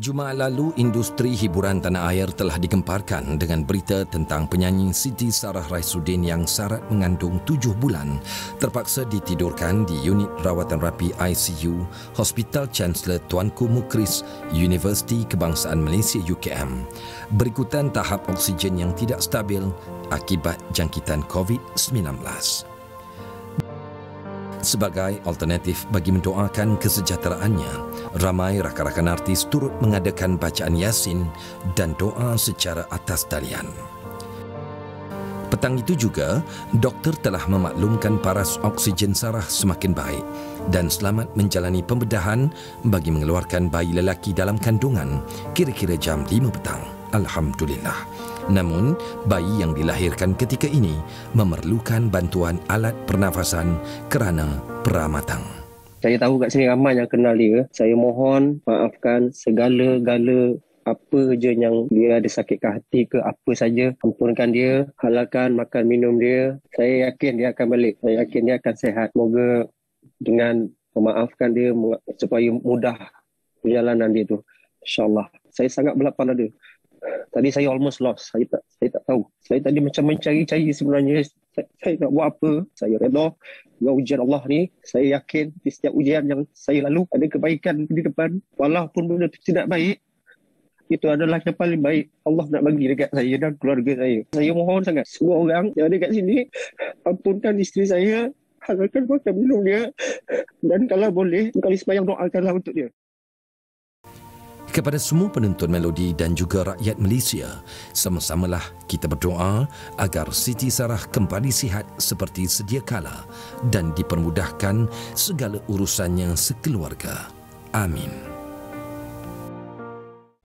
Jumaat lalu, industri hiburan tanah air telah digemparkan dengan berita tentang penyanyi Siti Sarah Raisuddin yang syarat mengandung 7 bulan terpaksa ditidurkan di unit rawatan rapi ICU Hospital Chancellor Tuanku Mukhriz, Universiti Kebangsaan Malaysia UKM berikutan tahap oksigen yang tidak stabil akibat jangkitan COVID-19. Sebagai alternatif bagi mendoakan kesejahteraannya, ramai rakan-rakan artis turut mengadakan bacaan Yasin dan doa secara atas talian. Petang itu juga, doktor telah memaklumkan paras oksigen Sarah semakin baik dan selamat menjalani pembedahan bagi mengeluarkan bayi lelaki dalam kandungan kira-kira jam 5 petang. Alhamdulillah. Namun, bayi yang dilahirkan ketika ini memerlukan bantuan alat pernafasan kerana pramatang. Saya tahu kat sini ramai yang kenal dia. Saya mohon maafkan segala-gala apa je yang dia ada sakit ke hati ke apa saja. Ampunkan dia, halalkan makan minum dia. Saya yakin dia akan balik. Saya yakin dia akan sihat. Moga dengan memaafkan dia supaya mudah perjalanan dia tu. InsyaAllah. Saya sangat berlapang dada. Tadi saya almost lost. Saya tak tahu. Saya tadi macam mencari-cari sebenarnya. Saya nak buat apa. Saya reda dengan ujian Allah ni. Saya yakin di setiap ujian yang saya lalu ada kebaikan di depan. Walaupun benda itu tidak baik, itu adalah yang paling baik Allah nak bagi dekat saya dan keluarga saya. Saya mohon sangat semua orang yang ada kat sini, ampunkan isteri saya, halalkan makan minum dia, dan kalau boleh sekali sembahyang doakanlah untuk dia. Kepada semua penonton Melodi dan juga rakyat Malaysia, sama-samalah kita berdoa agar Siti Sarah kembali sihat seperti sedia kala dan dipermudahkan segala urusannya sekeluarga. Amin.